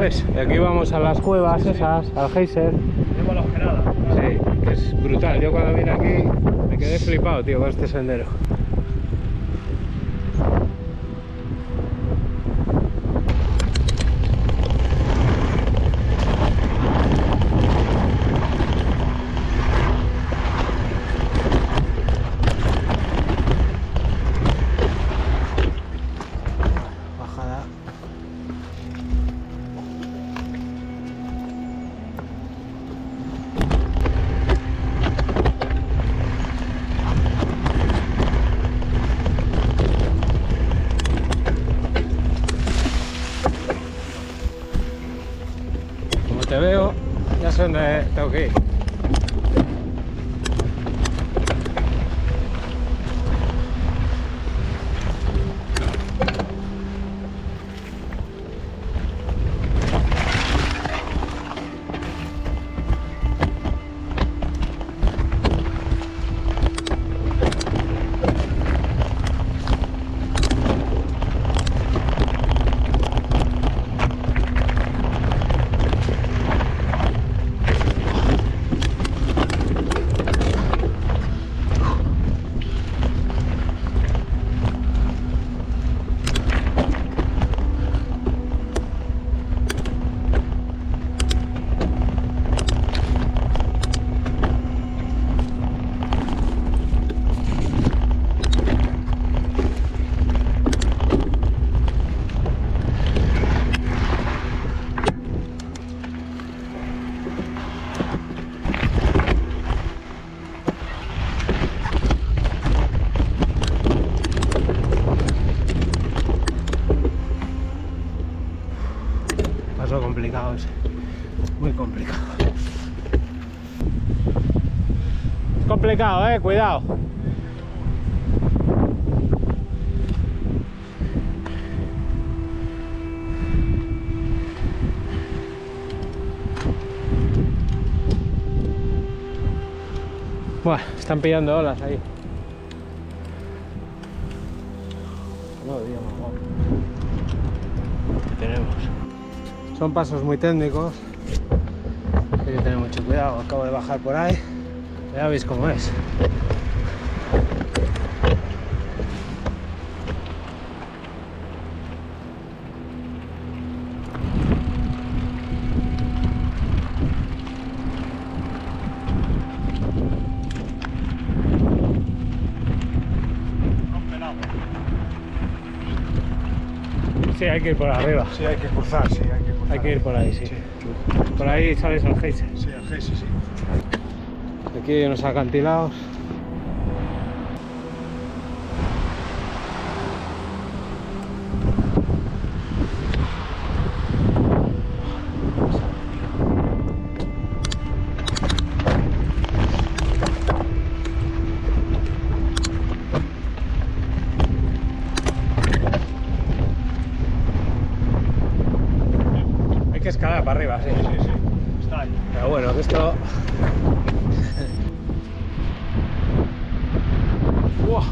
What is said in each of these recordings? ¿Ves? Aquí vamos a las cuevas esas, al geyser. Llevo la ojerada. Sí, que es brutal. Yo cuando vine aquí me quedé flipado, tío, con este sendero. Te veo, ya sé dónde tengo que ir. Complicado ese, muy complicado. Es complicado, cuidado. Buah, están pillando olas ahí. No, Dios, ¿qué tenemos? Son pasos muy técnicos, hay que tener mucho cuidado. Acabo de bajar por ahí, ya veis cómo es. Sí, hay que ir por arriba. Sí, hay que cruzar, sí. Hay que ir por ahí, sí. Por ahí sales al Geise. Sí, al Geise, sí. Aquí hay unos acantilados. Escalar para arriba, sí. Sí. Está ahí. Pero bueno, que esto... ¡Wow!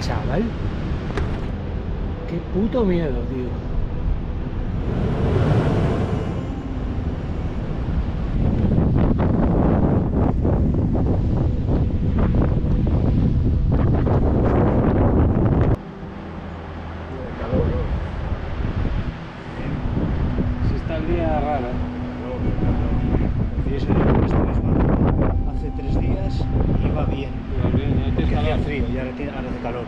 Chaval, qué puto miedo, tío. Si está el día raro. había frío y ahora hace calor.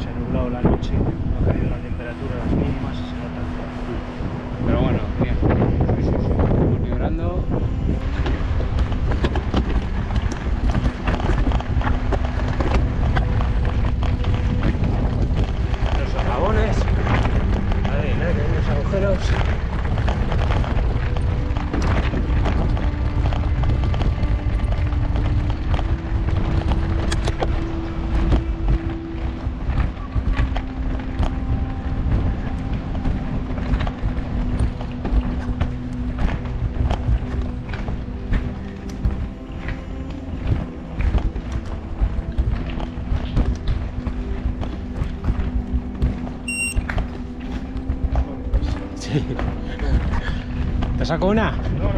Se ha nublado la noche, ha caído la temperatura, las mínimas, se nota. Pero bueno, bien. Sí. Estamos vibrando. Los socavones. Madre mía, que hay unos agujeros. ¿Te saco una? No.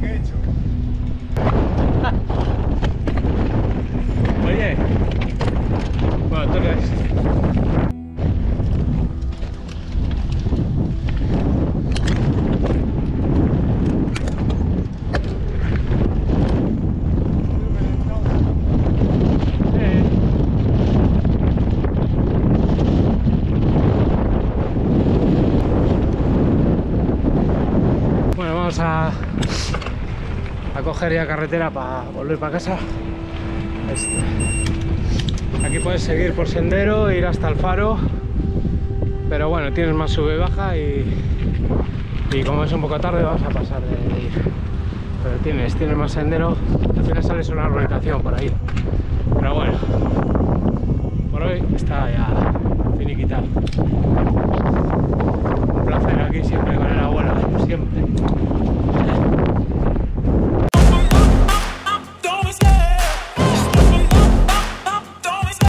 ¿Qué he hecho? Oye, bueno, toca esto. A coger ya carretera para volver para casa. Aquí puedes seguir por sendero, ir hasta el faro, pero bueno, tienes más sube y baja y como es un poco tarde vas a pasar de ir, pero tienes más sendero. Al final sales una organización por ahí, pero bueno, por hoy está ya finiquitado.